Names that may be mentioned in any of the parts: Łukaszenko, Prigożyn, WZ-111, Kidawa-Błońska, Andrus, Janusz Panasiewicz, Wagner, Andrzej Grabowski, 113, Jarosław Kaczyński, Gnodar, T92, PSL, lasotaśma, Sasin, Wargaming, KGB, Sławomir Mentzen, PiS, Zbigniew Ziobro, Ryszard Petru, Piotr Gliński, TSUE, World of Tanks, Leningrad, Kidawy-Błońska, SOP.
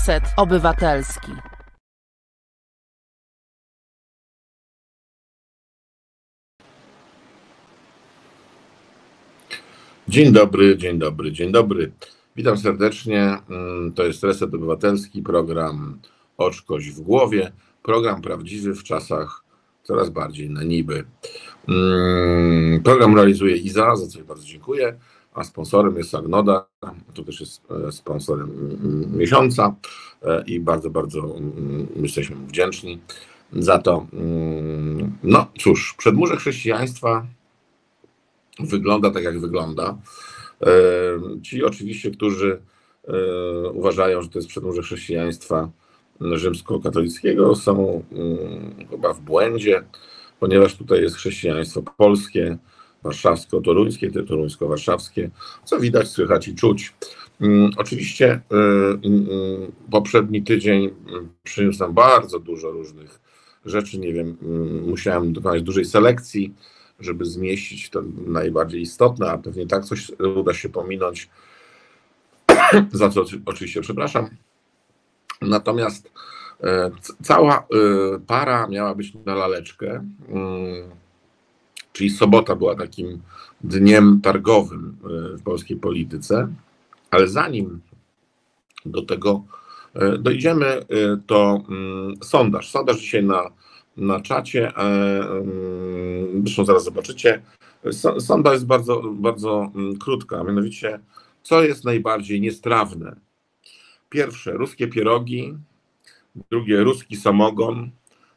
Reset Obywatelski. Dzień dobry, dzień dobry, dzień dobry. Witam serdecznie. To jest Reset Obywatelski, program Oczkoś w głowie. Program prawdziwy w czasach coraz bardziej na niby. Program realizuje Iza, za co bardzo dziękuję. A sponsorem jest Agnoda, to też jest sponsorem miesiąca i bardzo, bardzo jesteśmy mu wdzięczni za to. No cóż, przedmurze chrześcijaństwa wygląda tak, jak wygląda. Ci oczywiście, którzy uważają, że to jest przedmurze chrześcijaństwa rzymskokatolickiego, są chyba w błędzie, ponieważ tutaj jest chrześcijaństwo polskie, warszawsko-toruńskie, te toruńsko-warszawskie, co widać, słychać i czuć. Oczywiście poprzedni tydzień przyniósł nam bardzo dużo różnych rzeczy, nie wiem, musiałem dokonać dużej selekcji, żeby zmieścić to najbardziej istotne, a pewnie tak coś uda się pominąć, za co oczywiście przepraszam. Natomiast cała para miała być na laleczkę, czyli sobota była takim dniem targowym w polskiej polityce, ale zanim do tego dojdziemy, to sondaż. Sondaż dzisiaj na czacie, zresztą zaraz zobaczycie. Sondaż jest bardzo, bardzo krótka, a mianowicie co jest najbardziej niestrawne? Pierwsze ruskie pierogi, drugie ruski samogon,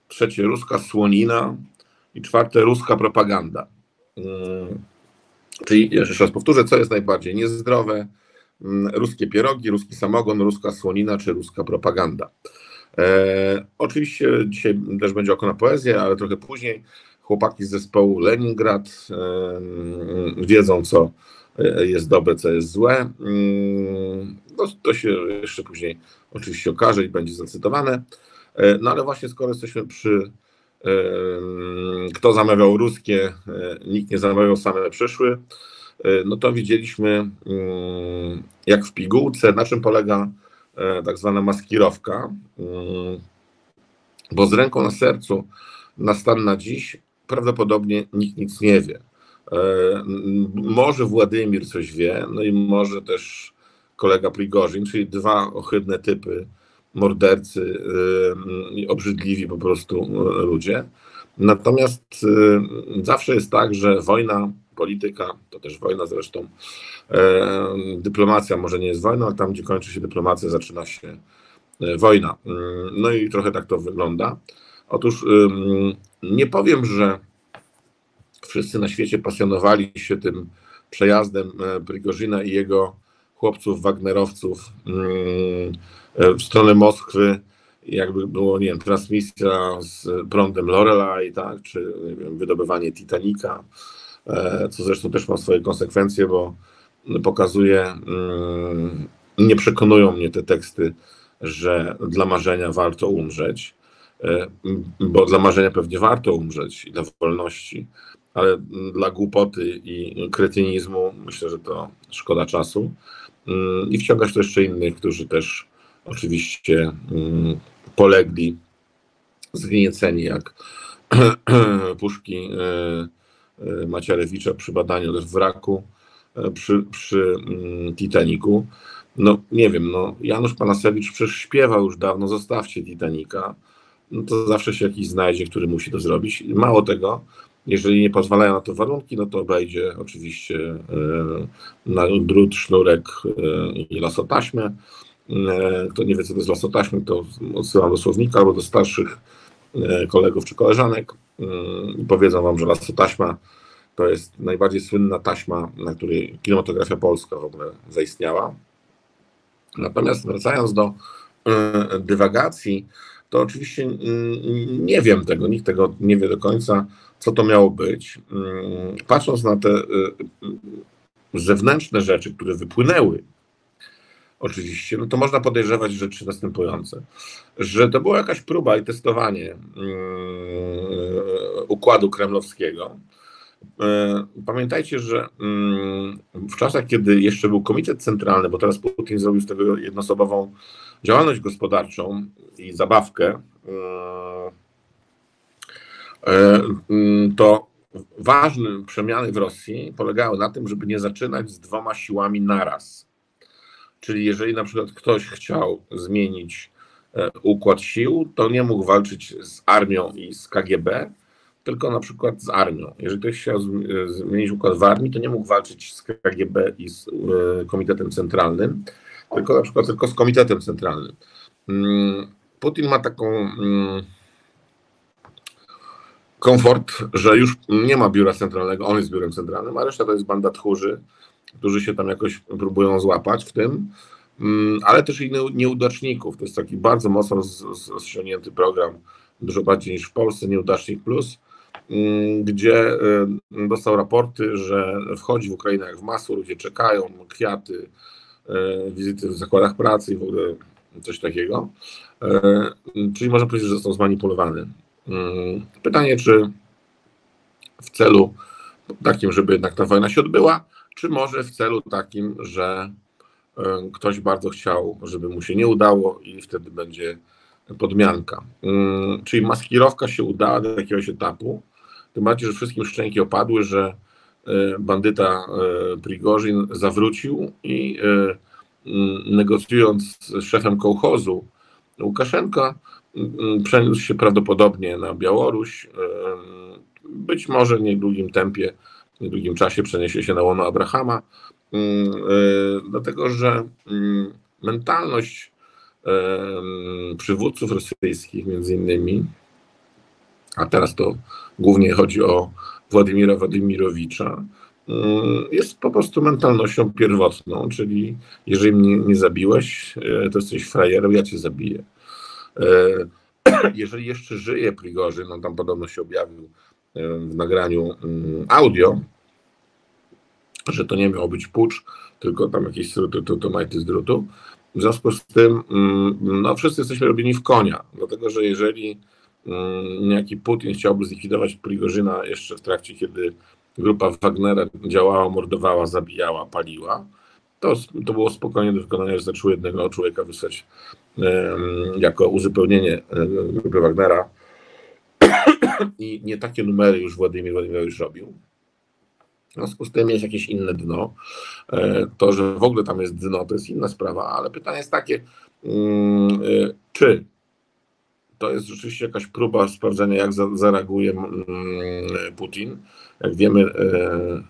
trzecie ruska słonina, i czwarte, ruska propaganda. Czyli, jeszcze raz powtórzę, co jest najbardziej niezdrowe? Ruskie pierogi, ruski samogon, ruska słonina czy ruska propaganda. Oczywiście dzisiaj też będzie oko na poezję, ale trochę później chłopaki z zespołu Leningrad wiedzą, co jest dobre, co jest złe. No, to się jeszcze później oczywiście okaże i będzie zacytowane. No ale właśnie skoro jesteśmy przy kto zamawiał ruskie, nikt nie zamawiał, same przyszły, no to widzieliśmy jak w pigułce, na czym polega tak zwana maskirowka, bo z ręką na sercu na stan na dziś prawdopodobnie nikt nic nie wie. Może Władimir coś wie, no i może też kolega Prigożyn, czyli dwa ohydne typy, mordercy, obrzydliwi po prostu ludzie. Natomiast zawsze jest tak, że wojna, polityka, to też wojna zresztą, dyplomacja może nie jest wojną, ale tam gdzie kończy się dyplomacja, zaczyna się wojna. No i trochę tak to wygląda. Otóż nie powiem, że wszyscy na świecie pasjonowali się tym przejazdem Prigożyna i jego chłopców, wagnerowców w stronę Moskwy, jakby było, nie wiem, transmisja z prądem Lorelai, tak, czy nie wiem, wydobywanie Titanika, co zresztą też ma swoje konsekwencje, bo pokazuje, nie przekonują mnie te teksty, że dla marzenia warto umrzeć, bo dla marzenia pewnie warto umrzeć i dla wolności, ale dla głupoty i kretynizmu myślę, że to szkoda czasu. I wciągać to jeszcze innych, którzy też oczywiście polegli, zgnieceni jak puszki Macierewicza przy badaniu w wraku, przy Titaniku. No nie wiem, no, Janusz Panasiewicz przecież śpiewał już dawno, zostawcie Titanika, no to zawsze się jakiś znajdzie, który musi to zrobić. Mało tego, jeżeli nie pozwalają na to warunki, no to obejdzie oczywiście na drut, sznurek i lasotaśmę. Kto nie wie, co to jest lasotaśmę, to odsyłam do słownika albo do starszych kolegów czy koleżanek i powiedzą wam, że lasotaśma to jest najbardziej słynna taśma, na której kinematografia polska w ogóle zaistniała. Natomiast wracając do dywagacji, to oczywiście nie wiem tego, nikt tego nie wie do końca, co to miało być. Patrząc na te zewnętrzne rzeczy, które wypłynęły, oczywiście, no to można podejrzewać rzeczy następujące. Że to była jakaś próba i testowanie układu kremlowskiego, Pamiętajcie, że w czasach, kiedy jeszcze był komitet centralny, bo teraz Putin zrobił z tego jednoosobową działalność gospodarczą i zabawkę, to ważne przemiany w Rosji polegały na tym, żeby nie zaczynać z dwoma siłami naraz. Czyli jeżeli na przykład ktoś chciał zmienić układ sił, to nie mógł walczyć z armią i z KGB, tylko na przykład z armią. Jeżeli ktoś chciał zmienić układ w armii, to nie mógł walczyć z KGB i z Komitetem Centralnym, tylko na przykład tylko z Komitetem Centralnym. Putin ma taką komfort, że już nie ma biura centralnego, on jest biurem centralnym, a reszta to jest banda tchórzy, którzy się tam jakoś próbują złapać w tym, ale też i nieudaczników. To jest taki bardzo mocno rozciągnięty program, dużo bardziej niż w Polsce, Nieudacznik Plus, gdzie dostał raporty, że wchodzi w Ukrainę jak w masło, ludzie czekają, kwiaty, wizyty w zakładach pracy i w ogóle coś takiego. Czyli można powiedzieć, że został zmanipulowany. Pytanie, czy w celu takim, żeby jednak ta wojna się odbyła, czy może w celu takim, że ktoś bardzo chciał, żeby mu się nie udało i wtedy będzie podmianka. Czyli maskirowka się udała do jakiegoś etapu, tym bardziej, że wszystkim szczęki opadły, że bandyta Prigożyn zawrócił i negocjując z szefem kołchozu Łukaszenka, przeniósł się prawdopodobnie na Białoruś, być może w niedługim tempie, w niedługim czasie przeniesie się na łono Abrahama, dlatego że mentalność przywódców rosyjskich między innymi, a teraz to głównie chodzi o Władimira Władimirowicza, jest po prostu mentalnością pierwotną, czyli jeżeli mnie nie zabiłeś, to jesteś frajerem, ja cię zabiję. Jeżeli jeszcze żyje Prigożyn, on tam podobno się objawił w nagraniu audio, że to nie miał być pucz, tylko tam jakieś majty z drutu. W związku z tym no, wszyscy jesteśmy robieni w konia, dlatego że jeżeli niejaki Putin chciałby zlikwidować Prigożyna jeszcze w trakcie, kiedy grupa Wagnera działała, mordowała, zabijała, paliła, to było spokojnie do wykonania, że zaczął jednego człowieka wysłać jako uzupełnienie grupy Wagnera i nie takie numery już Władimir robił. W związku z tym jest jakieś inne dno. To, że w ogóle tam jest dno, to jest inna sprawa, ale pytanie jest takie, czy to jest rzeczywiście jakaś próba sprawdzenia, jak zareaguje Putin. Jak wiemy,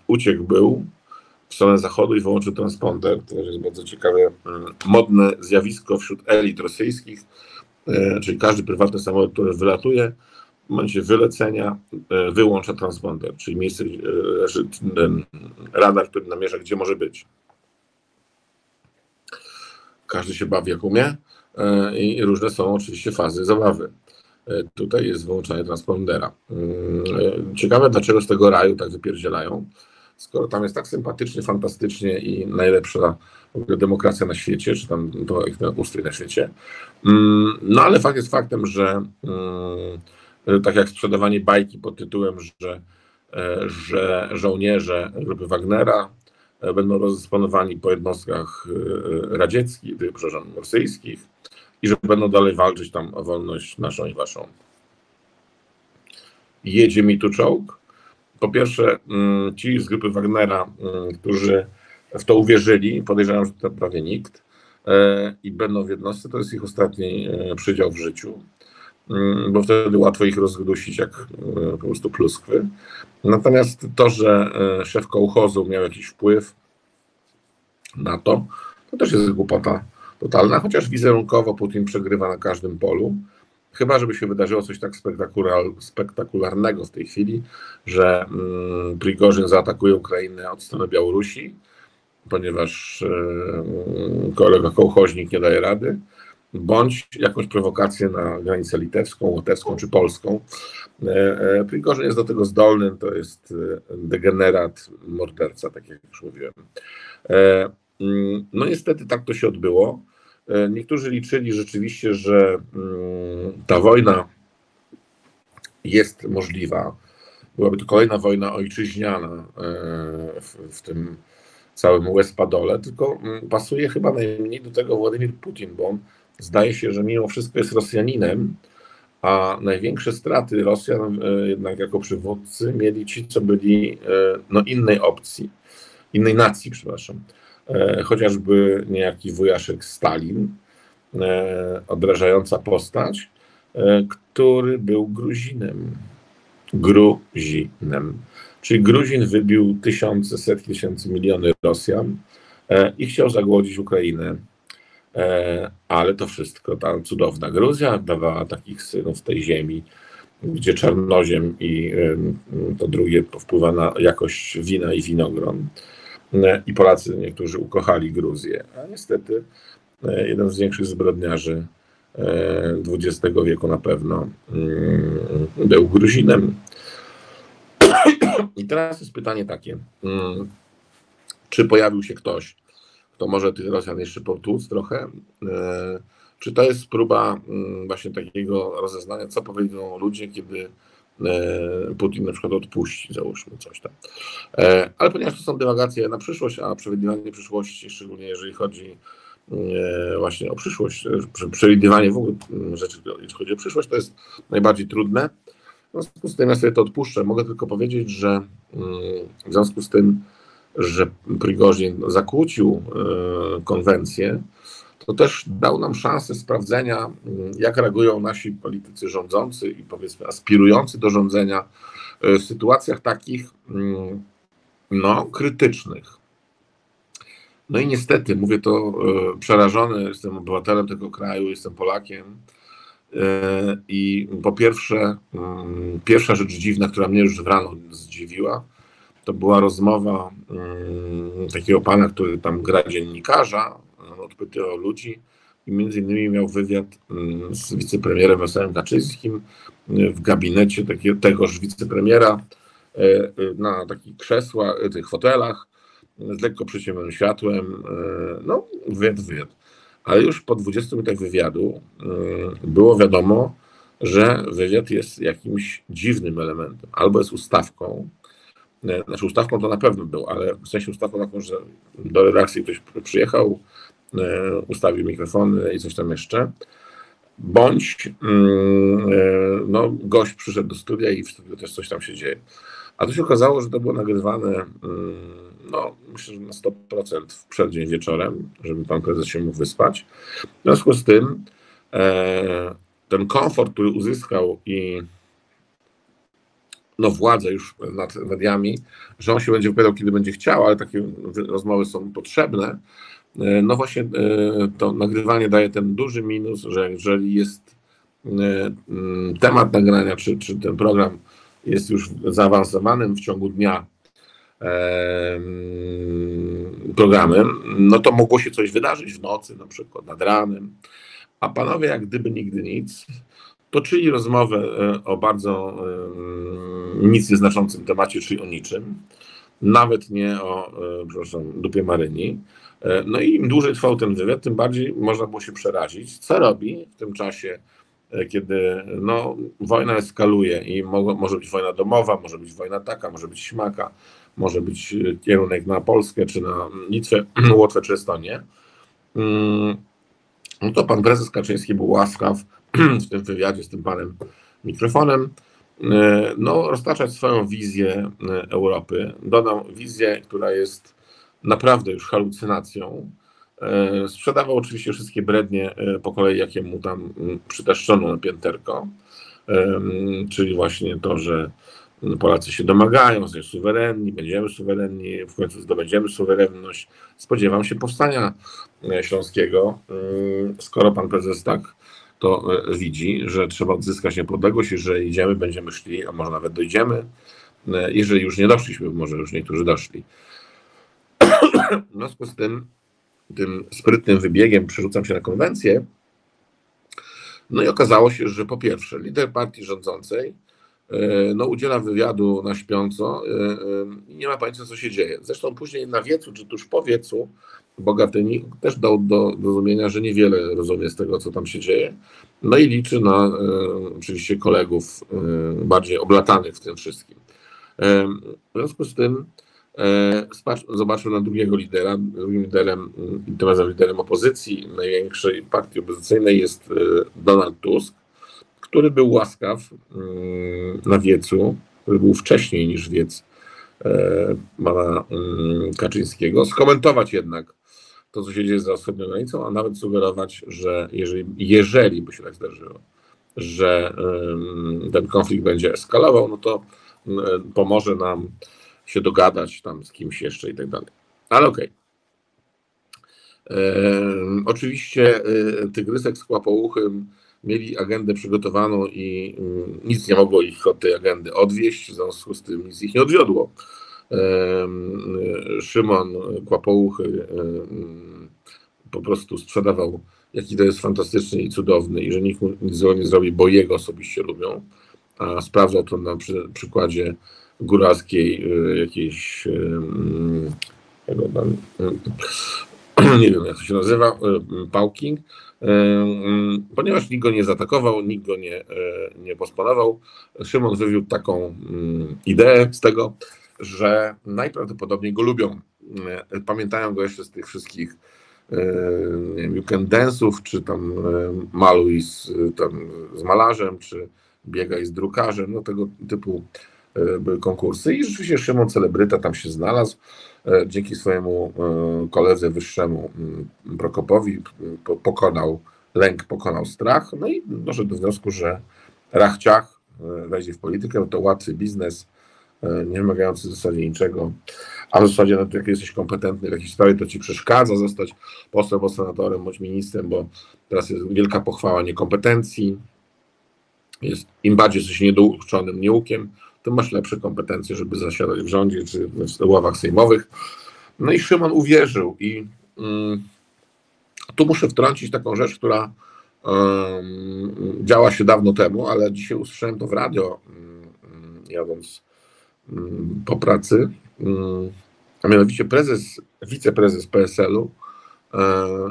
uciekł był w stronę zachodu i wyłączył transponder. To jest bardzo ciekawe, modne zjawisko wśród elit rosyjskich, czyli każdy prywatny samolot, który wylatuje, w momencie wylecenia wyłącza transponder, czyli miejsce, radar, który namierza, gdzie może być. Każdy się bawi jak umie i różne są oczywiście fazy zabawy. Tutaj jest wyłączanie transpondera. Ciekawe, dlaczego z tego raju tak wypierdzielają, skoro tam jest tak sympatycznie, fantastycznie i najlepsza demokracja na świecie, czy tam ustrój na świecie. No ale fakt jest faktem, że tak jak sprzedawanie bajki pod tytułem, że żołnierze grupy Wagnera będą rozdysponowani po jednostkach radzieckich, przepraszam, rosyjskich i że będą dalej walczyć tam o wolność naszą i waszą. Jedzie mi tu czołg. Po pierwsze, ci z grupy Wagnera, którzy w to uwierzyli, podejrzewają, że to prawie nikt i będą w jednostce, to jest ich ostatni przydział w życiu, bo wtedy łatwo ich rozgdusić jak po prostu pluskwy. Natomiast to, że szef kołchozu miał jakiś wpływ na to, to też jest głupota totalna, chociaż wizerunkowo Putin przegrywa na każdym polu. Chyba, żeby się wydarzyło coś tak spektakularnego w tej chwili, że Prigożyn zaatakuje Ukrainę od strony Białorusi, ponieważ kolega kołchoźnik nie daje rady, bądź jakąś prowokację na granicę litewską, łotewską czy polską. Prigożyn jest do tego zdolny, to jest degenerat, morderca, tak jak już mówiłem. No niestety tak to się odbyło. Niektórzy liczyli rzeczywiście, że ta wojna jest możliwa, byłaby to kolejna wojna ojczyźniana w tym całym łespadole, tylko pasuje chyba najmniej do tego Władimir Putin, bo on zdaje się, że mimo wszystko jest Rosjaninem, a największe straty Rosjan jednak jako przywódcy mieli ci, co byli innej opcji, innej nacji, przepraszam. Chociażby niejaki wujaszek Stalin, odrażająca postać, który był Gruzinem. Gruzinem. Czyli Gruzin wybił tysiące, setki tysięcy, miliony Rosjan i chciał zagłodzić Ukrainę. Ale to wszystko, ta cudowna Gruzja dawała takich synów tej ziemi, gdzie czarnoziem i to drugie wpływa na jakość wina i winogron. I Polacy niektórzy ukochali Gruzję, a niestety jeden z większych zbrodniarzy XX wieku na pewno był Gruzinem. I teraz jest pytanie takie, czy pojawił się ktoś, kto może tych Rosjan jeszcze potłuc trochę? Czy to jest próba właśnie takiego rozeznania, co powiedzą ludzie, kiedy Putin na przykład odpuści, załóżmy coś tam. Ale ponieważ to są dywagacje na przyszłość, a przewidywanie przyszłości, szczególnie jeżeli chodzi właśnie o przyszłość, przewidywanie w ogóle rzeczy, jeśli chodzi o przyszłość, to jest najbardziej trudne. W związku z tym ja sobie to odpuszczę. Mogę tylko powiedzieć, że w związku z tym, że Prigożyn zakłócił konwencję, to też dał nam szansę sprawdzenia, jak reagują nasi politycy rządzący i powiedzmy aspirujący do rządzenia w sytuacjach takich krytycznych. No i niestety, mówię to przerażony, jestem obywatelem tego kraju, jestem Polakiem i po pierwsze, pierwsza rzecz dziwna, która mnie już w rano zdziwiła, to była rozmowa takiego pana, który tam gra dziennikarza, odpytywał ludzi i między innymi miał wywiad z wicepremierem Wesołym Kaczyńskim w gabinecie tegoż wicepremiera na takich krzesłach, tych fotelach z lekko przyciemnym światłem. No, wywiad. Ale już po 20 minutach wywiadu było wiadomo, że wywiad jest jakimś dziwnym elementem. Albo jest ustawką, znaczy ustawką to na pewno był, ale w sensie ustawką taką, że do redakcji ktoś przyjechał, ustawił mikrofony i coś tam jeszcze, bądź gość przyszedł do studia i w studiu też coś tam się dzieje. A to się okazało, że to było nagrywane, myślę, że na 100% w przeddzień wieczorem, żeby pan prezes się mógł wyspać. W związku z tym ten komfort, który uzyskał i władzę już nad mediami, że on się będzie wypowiadał, kiedy będzie chciał, ale takie rozmowy są potrzebne, właśnie to nagrywanie daje ten duży minus, że jeżeli jest temat nagrania, czy ten program jest już zaawansowanym w ciągu dnia programem, to mogło się coś wydarzyć w nocy, na przykład nad ranem, a panowie jak gdyby nigdy nic, toczyli rozmowę o bardzo nic nieznaczącym temacie, czyli o niczym, nawet nie o, dupie Maryni. I im dłużej trwał ten wywiad, tym bardziej można było się przerazić, co robi w tym czasie, kiedy wojna eskaluje i może być wojna domowa, może być wojna taka, może być śmaka, może być kierunek na Polskę, czy na Litwę, Łotwę, czy Estonię. To pan prezes Kaczyński był łaskaw w tym wywiadzie z tym panem mikrofonem, roztaczać swoją wizję Europy. Dodał wizję, która jest naprawdę już halucynacją. Sprzedawał oczywiście wszystkie brednie po kolei, jakie mu tam przytaszczono na pięterko, czyli właśnie to, że Polacy się domagają, że suwerenni, będziemy suwerenni, w końcu zdobędziemy suwerenność. Spodziewam się powstania śląskiego, skoro pan prezes tak to widzi, że trzeba odzyskać niepodległość, jeżeli idziemy, będziemy szli, a może nawet dojdziemy, jeżeli już nie doszliśmy, może już niektórzy doszli. W związku z tym sprytnym wybiegiem przerzucam się na konwencję. I okazało się, że po pierwsze lider partii rządzącej udziela wywiadu na śpiąco i nie ma pojęcia, co się dzieje. Zresztą później na wiecu, czy tuż po wiecu, Bogatynik też dał do rozumienia, że niewiele rozumie z tego, co tam się dzieje. I liczy na oczywiście kolegów bardziej oblatanych w tym wszystkim. W związku z tym zobaczmy na drugiego lidera. Drugim liderem, tym razem liderem opozycji największej partii opozycyjnej jest Donald Tusk, który był łaskaw na wiecu, który był wcześniej niż wiec pana Kaczyńskiego, skomentować jednak to, co się dzieje za wschodnią granicą, a nawet sugerować, że jeżeli by się tak zdarzyło, że ten konflikt będzie eskalował, no to pomoże nam się dogadać tam z kimś jeszcze i tak dalej. Ale okej. Oczywiście Tygrysek z Kłapouchym mieli agendę przygotowaną i nic nie mogło ich od tej agendy odwieść, w związku z tym nic ich nie odwiodło. Szymon Kłapouchy po prostu sprzedawał, jaki to jest fantastyczny i cudowny i że nikt mu nic złego nie zrobi, bo jego osobiście lubią, a sprawdzał to na przykładzie góralskiej jakiejś, nie wiem jak to się nazywa, pałki, ponieważ nikt go nie zaatakował, nikt go nie posponował. Szymon wywiódł taką ideę z tego, że najprawdopodobniej go lubią. Pamiętają go jeszcze z tych wszystkich Weekend Dance'ów, czy tam maluj z malarzem, czy biegaj z drukarzem, no tego typu były konkursy i rzeczywiście Szymon celebryta tam się znalazł. Dzięki swojemu koledze wyższemu Prokopowi pokonał lęk, pokonał strach, no i doszedł do wniosku, że rachciach wejdzie w politykę, to łatwy biznes, nie wymagający w zasadzie niczego, a w zasadzie no, jak jesteś kompetentny w jakiejś sprawie, to ci przeszkadza zostać posłem, bo senatorem, bądź ministrem, bo teraz jest wielka pochwała niekompetencji. Im bardziej jesteś niedouczonym nieukiem, to masz lepsze kompetencje, żeby zasiadać w rządzie czy w ławach sejmowych. No i Szymon uwierzył i tu muszę wtrącić taką rzecz, która działa się dawno temu, ale dzisiaj usłyszałem to w radio, jadąc po pracy, a mianowicie wiceprezes PSL-u,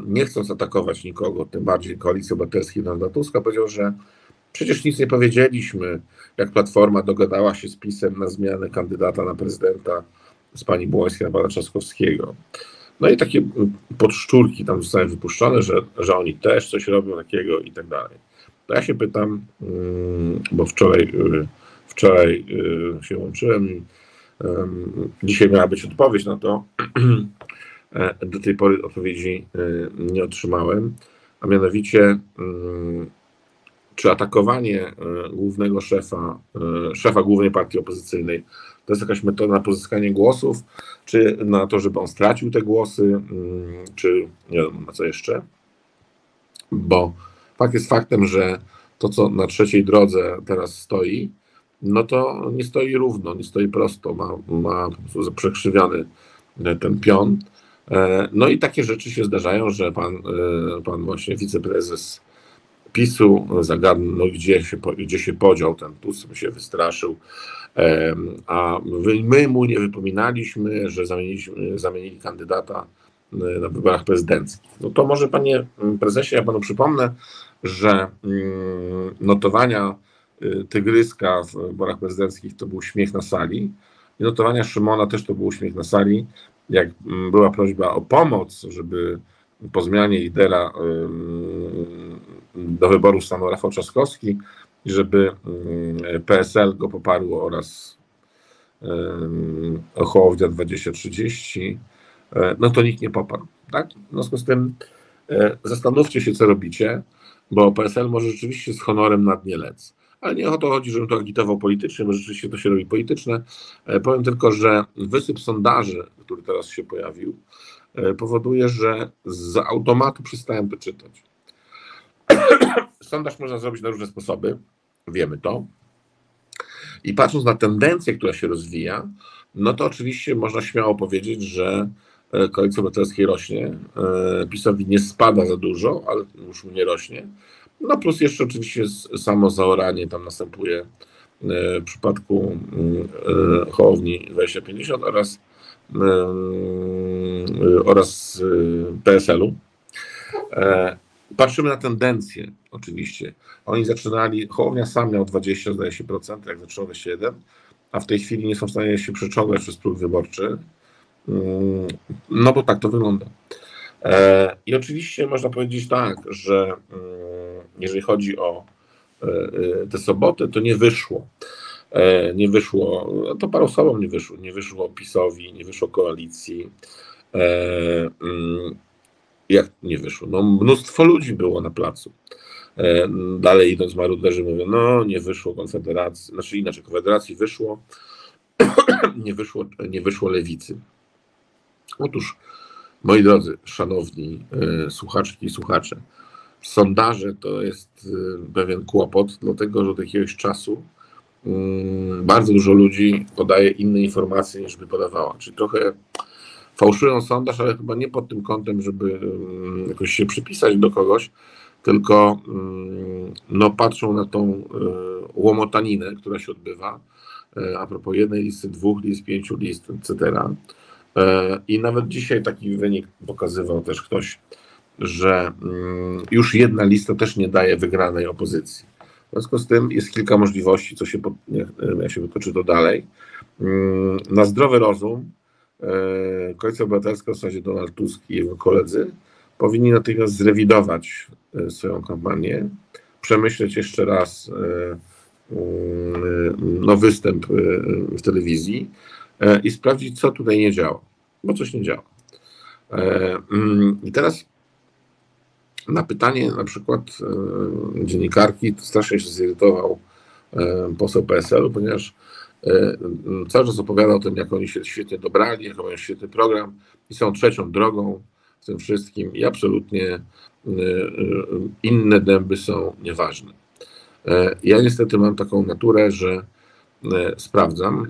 nie chcąc atakować nikogo, tym bardziej Koalicji Obywatelskiej Donalda Tuska, powiedział, że przecież nic nie powiedzieliśmy, jak Platforma dogadała się z PiS-em na zmianę kandydata na prezydenta z pani Błońskiej na pana Trzaskowskiego. No i takie podszczurki tam zostały wypuszczone, że oni też coś robią takiego i tak dalej. To ja się pytam, bo wczoraj się łączyłem i dzisiaj miała być odpowiedź na to. Do tej pory odpowiedzi nie otrzymałem, a mianowicie czy atakowanie głównego szefa głównej partii opozycyjnej to jest jakaś metoda na pozyskanie głosów, czy na to, żeby on stracił te głosy, czy nie wiem, na co jeszcze, bo fakt jest faktem, że to, co na trzeciej drodze teraz stoi, no to nie stoi równo, nie stoi prosto, ma po prostu przekrzywiany ten pion. No i takie rzeczy się zdarzają, że pan właśnie wiceprezes PiS-u zagadnął, no gdzie się podział ten Tusk, się wystraszył, a my mu nie wypominaliśmy, że zamienili kandydata na wyborach prezydenckich. No to może panie prezesie, ja panu przypomnę, że notowania Tygryska w wyborach prezydenckich to był śmiech na sali i notowania Szymona też to był śmiech na sali. Jak była prośba o pomoc, żeby po zmianie lidera do wyboru stanął Rafał Trzaskowski, żeby PSL go poparło oraz Hołownia 2030, no to nikt nie poparł. Tak? W związku z tym zastanówcie się, co robicie, bo PSL może rzeczywiście z honorem na dnie lec. Ale nie o to chodzi, żebym to agitował politycznie, bo rzeczywiście to się robi polityczne. Powiem tylko, że wysyp sondaży, który teraz się pojawił, powoduje, że z automatu przestałem to czytać. Sondaż można zrobić na różne sposoby, wiemy to. I patrząc na tendencję, która się rozwija, no to oczywiście można śmiało powiedzieć, że Koalicja Obywatelskiej rośnie, PiS-owi nie spada za dużo, ale już mu nie rośnie. No plus jeszcze oczywiście samo zaoranie tam następuje w przypadku Hołowni 2050 oraz PSL-u. Patrzymy na tendencję oczywiście. Oni zaczynali, Hołownia sam miał 20%, zdaje się, jak zaczynał 21%, a w tej chwili nie są w stanie się przeciągać przez próg wyborczy. No bo tak to wygląda. I oczywiście można powiedzieć tak, że jeżeli chodzi o tę sobotę, to nie wyszło. Nie wyszło, to paru osobom nie wyszło. Nie wyszło PiS-owi, nie wyszło koalicji. Jak nie wyszło? No mnóstwo ludzi było na placu. Dalej idąc maruderzy mówią, no nie wyszło Konfederacji, znaczy inaczej Konfederacji wyszło, nie wyszło Lewicy. Otóż, moi drodzy, szanowni słuchaczki i słuchacze, sondaże to jest pewien kłopot, dlatego że od jakiegoś czasu bardzo dużo ludzi podaje inne informacje niż by podawała, czyli trochę fałszują sondaż, ale chyba nie pod tym kątem, żeby jakoś się przypisać do kogoś, tylko no, patrzą na tą łomotaninę, która się odbywa a propos jednej listy, dwóch list, pięciu list, etc. I nawet dzisiaj taki wynik pokazywał też ktoś, że już jedna lista też nie daje wygranej opozycji. W związku z tym jest kilka możliwości, co się, jak się wytoczy to dalej. Na zdrowy rozum Koalicja Obywatelska, w zasadzie Donald Tusk i jego koledzy, powinni natychmiast zrewidować swoją kampanię, przemyśleć jeszcze raz no, występ w telewizji i sprawdzić, co tutaj nie działa, bo coś nie działa. I teraz na pytanie na przykład dziennikarki, strasznie się zirytował poseł PSL-u, ponieważ cały czas opowiada o tym, jak oni się świetnie dobrali, jak mają świetny program i są trzecią drogą w tym wszystkim i absolutnie inne dęby są nieważne. Ja niestety mam taką naturę, że sprawdzam,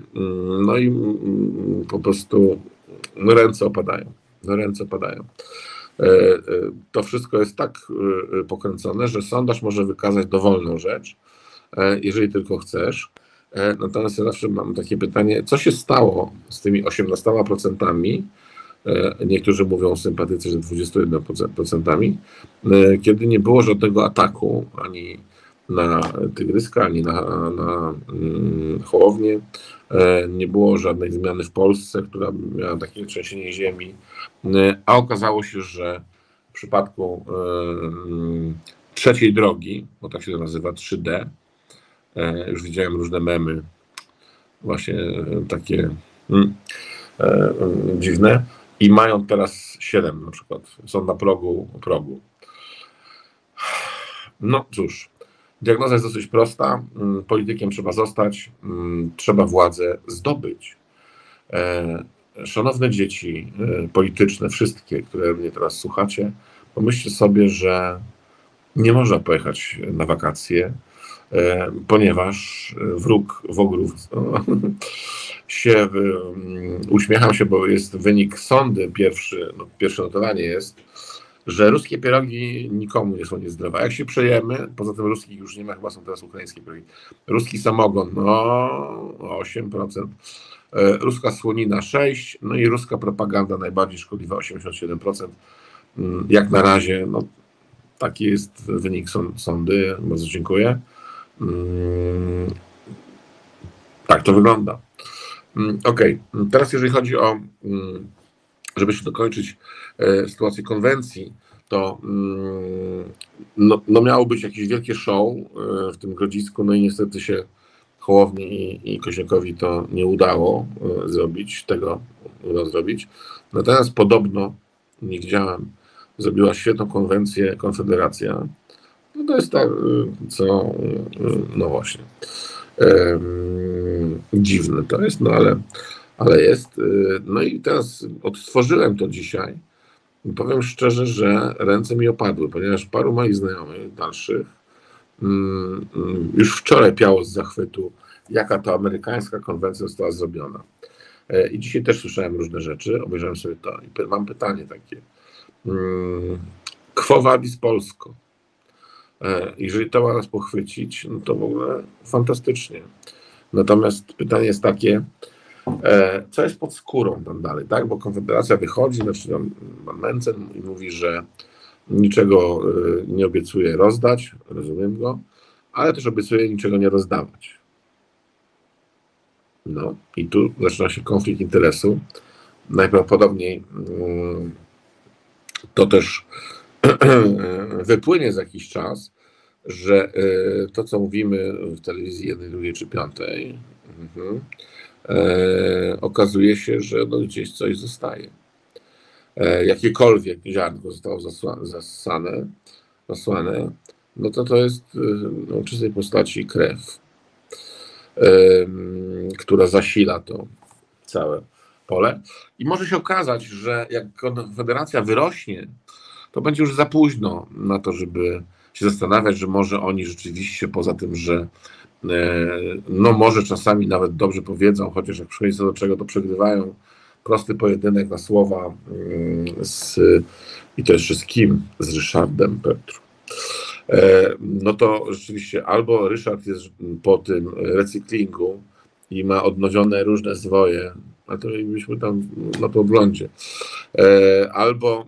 no i po prostu ręce opadają. Ręce opadają. To wszystko jest tak pokręcone, że sondaż może wykazać dowolną rzecz, jeżeli tylko chcesz. Natomiast ja zawsze mam takie pytanie, co się stało z tymi 18%, niektórzy mówią sympatycy, że 21%, kiedy nie było żadnego ataku ani na Tygryska, ani na Hołownię, nie było żadnej zmiany w Polsce, która miała takie trzęsienie ziemi, a okazało się, że w przypadku trzeciej drogi, bo tak się to nazywa 3D, już widziałem różne memy, właśnie takie dziwne, i mają teraz 7 na przykład, są na progu. No cóż, diagnoza jest dosyć prosta, politykiem trzeba zostać, trzeba władzę zdobyć. Szanowne dzieci polityczne, wszystkie, które mnie teraz słuchacie, pomyślcie sobie, że nie można pojechać na wakacje, ponieważ wróg Wogrów się uśmiecham się, bo jest wynik sądy pierwsze notowanie jest, że ruskie pierogi nikomu nie są niezdrowe. Jak się przejemy, poza tym ruskich już nie ma, chyba są teraz ukraińskie pierogi. Ruski samogon, no 8%, ruska słonina 6%, no i ruska propaganda najbardziej szkodliwa 87%. Jak na razie, no taki jest wynik sądy, bardzo dziękuję. Tak to wygląda. Okej, teraz jeżeli chodzi o, żeby się dokończyć sytuację konwencji, to no miało być jakieś wielkie show w tym Grodzisku, no i niestety się Hołowni i Kośniakowi to nie udało zrobić, Natomiast podobno, nie widziałem, zrobiła świetną konwencję Konfederacja. No to jest tak, co, no właśnie, dziwne to jest, no ale jest. No i teraz odtworzyłem to dzisiaj. Powiem szczerze, że ręce mi opadły, ponieważ paru moich znajomych, dalszych, już wczoraj piało z zachwytu, jaka to amerykańska konwencja została zrobiona. I dzisiaj też słyszałem różne rzeczy, obejrzałem sobie to i mam pytanie takie. Quo vadis Polsko? Jeżeli to ma nas pochwycić, no to w ogóle fantastycznie. Natomiast pytanie jest takie, co jest pod skórą tam dalej, tak? Bo Konfederacja wychodzi, znaczy tam pan Mentzen i mówi, że niczego nie obiecuje rozdać, rozumiem go, ale też obiecuje niczego nie rozdawać. No i tu zaczyna się konflikt interesu. Najprawdopodobniej to też wypłynie za jakiś czas, że to, co mówimy w telewizji jednej, drugiej czy piątej, okazuje się, że no gdzieś coś zostaje. Jakiekolwiek ziarnko zostało zasłane, no to jest w czystej postaci krew, która zasila to całe pole. I może się okazać, że jak Konfederacja wyrośnie, to będzie już za późno na to, żeby się zastanawiać, że może oni rzeczywiście, poza tym, że no może czasami nawet dobrze powiedzą, chociaż jak przychodzi do czego, to przegrywają prosty pojedynek na słowa i to jeszcze z kim? Z Ryszardem Petru. No to rzeczywiście albo Ryszard jest po tym recyklingu i ma odnowione różne zwoje, a to byliśmy tam na poglądzie, albo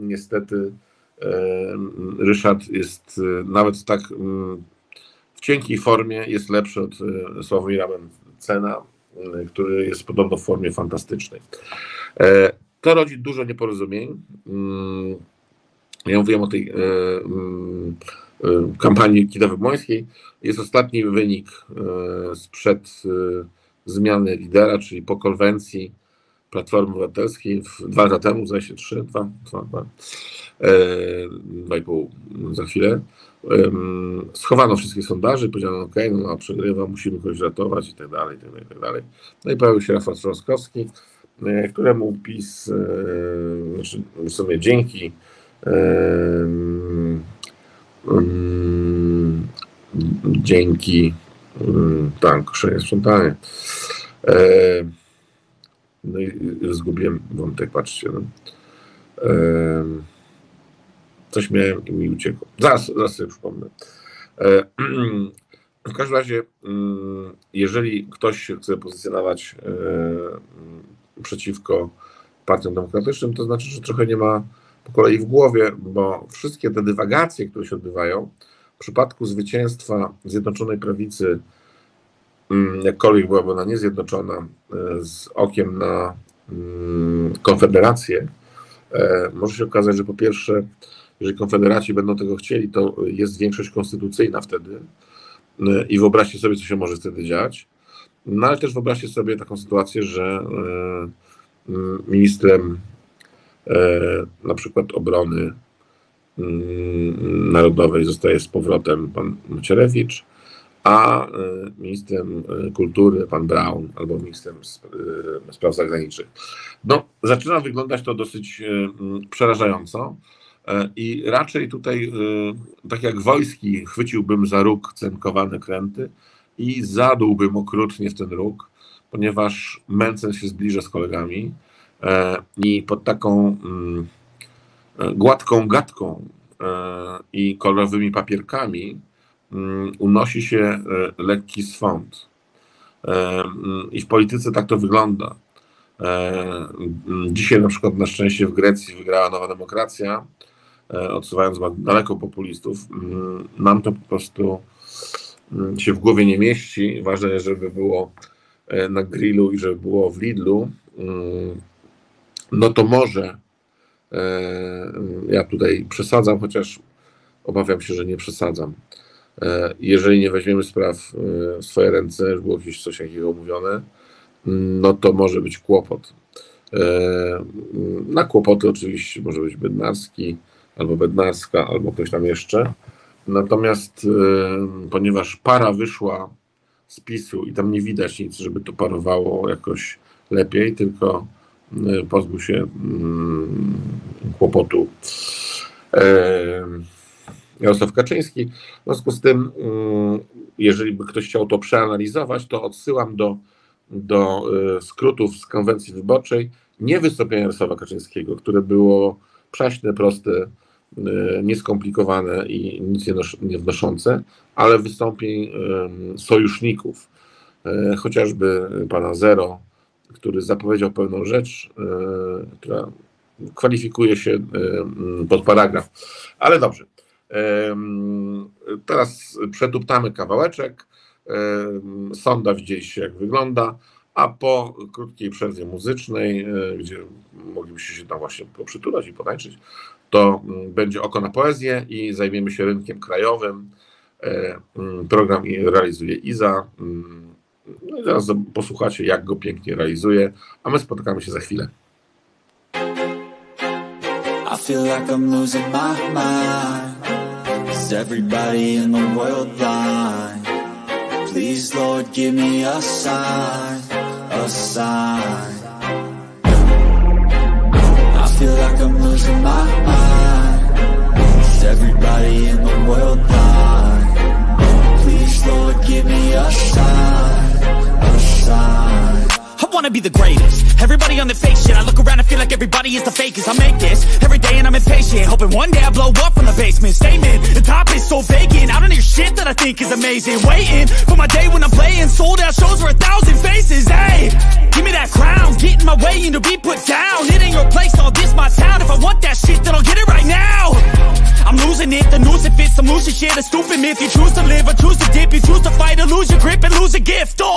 niestety Ryszard jest nawet tak w cienkiej formie, jest lepszy od Sławomira Mentzena, który jest podobno w formie fantastycznej. To rodzi dużo nieporozumień. Ja mówiłem o tej kampanii Kidawy-Błońskiej. Jest ostatni wynik sprzed zmiany lidera, czyli po konwencji Platformy Obywatelskiej 2 lata temu, zdaje się 2,5 za chwilę. Schowano wszystkie sondaże, powiedziano: OK, no a przegrywa, musimy kogoś ratować i tak dalej, i tak dalej, i tak dalej. No i pojawił się Rafał Trzaskowski, któremu PiS, znaczy w sumie dzięki tak, krzyżenie sprzątanie. No i zgubiłem wątek, patrzcie. No. Coś miałem i mi uciekło. Zaraz sobie przypomnę. W każdym razie, jeżeli ktoś chce pozycjonować przeciwko partiom demokratycznym, to znaczy, że trochę nie ma po kolei w głowie, bo wszystkie te dywagacje, które się odbywają, w przypadku zwycięstwa Zjednoczonej Prawicy, jakkolwiek byłaby ona niezjednoczona, z okiem na Konfederację, może się okazać, że po pierwsze, jeżeli Konfederaci będą tego chcieli, to jest większość konstytucyjna wtedy i wyobraźcie sobie, co się może wtedy dziać, no ale też wyobraźcie sobie taką sytuację, że ministrem na przykład obrony narodowej zostaje z powrotem pan Macierewicz, a ministrem kultury pan Braun albo ministrem spraw zagranicznych. No, zaczyna wyglądać to dosyć przerażająco i raczej tutaj, tak jak Wojski, chwyciłbym za róg cenkowane kręty i zadłbym okrutnie w ten róg, ponieważ Mentzen się zbliża z kolegami i pod taką gładką gadką i kolorowymi papierkami unosi się lekki swąd. I w polityce tak to wygląda. Dzisiaj na przykład na szczęście w Grecji wygrała Nowa Demokracja, odsuwając daleko populistów. Nam to po prostu się w głowie nie mieści. Ważne jest, żeby było na grillu i żeby było w Lidlu. No to może, ja tutaj przesadzam, chociaż obawiam się, że nie przesadzam. Jeżeli nie weźmiemy spraw w swoje ręce, już było jakieś coś takiego mówione, no to może być kłopot. Na kłopoty oczywiście może być Bednarski, albo Bednarska, albo ktoś tam jeszcze. Natomiast ponieważ para wyszła z PiS-u i tam nie widać nic, żeby to parowało jakoś lepiej, tylko pozbył się kłopotu Jarosław Kaczyński. W związku z tym, jeżeli by ktoś chciał to przeanalizować, to odsyłam do skrótów z konwencji wyborczej, nie wystąpienia Jarosława Kaczyńskiego, które było przaśne, proste, nieskomplikowane i nic nie wnoszące, ale wystąpień sojuszników, chociażby pana Zero, który zapowiedział pewną rzecz, która kwalifikuje się pod paragraf. Ale dobrze, teraz przetuptamy kawałeczek, sonda widzieliście jak wygląda, a po krótkiej przerwie muzycznej, gdzie moglibyście się tam właśnie poprzytulać i potańczyć, to będzie Oko na Poezję i zajmiemy się rynkiem krajowym. Program realizuje Iza. No i zaraz posłuchacie, jak go pięknie realizuje, a my spotkamy się za chwilę. I feel like I'm losing my mind. Is everybody in the world blind? Please, Lord, give me a sign, a sign. I feel like I'm losing my mind. Is everybody in the world blind? Please, Lord, give me a sign, a sign. I wanna be the greatest. Everybody on the fake shit. I look around and feel like everybody is the fakest. I make this every day and I'm impatient, hoping one day I blow up from the basement. Statement, the top is so vacant. I don't hear shit that I think is amazing. Waiting for my day when I'm playing sold out shows for 1,000 faces. Hey, give me that crown, get in my way and to be put down. It ain't your place, all this my town. If I want that shit, then I'll get it right now. I'm losing it, the noose it fits. I'm losing shit, a stupid myth. You choose to live or choose to dip. You choose to fight or lose your grip and lose a gift. Oh.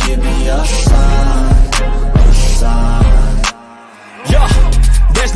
give me a sign, a sign. Yeah. There's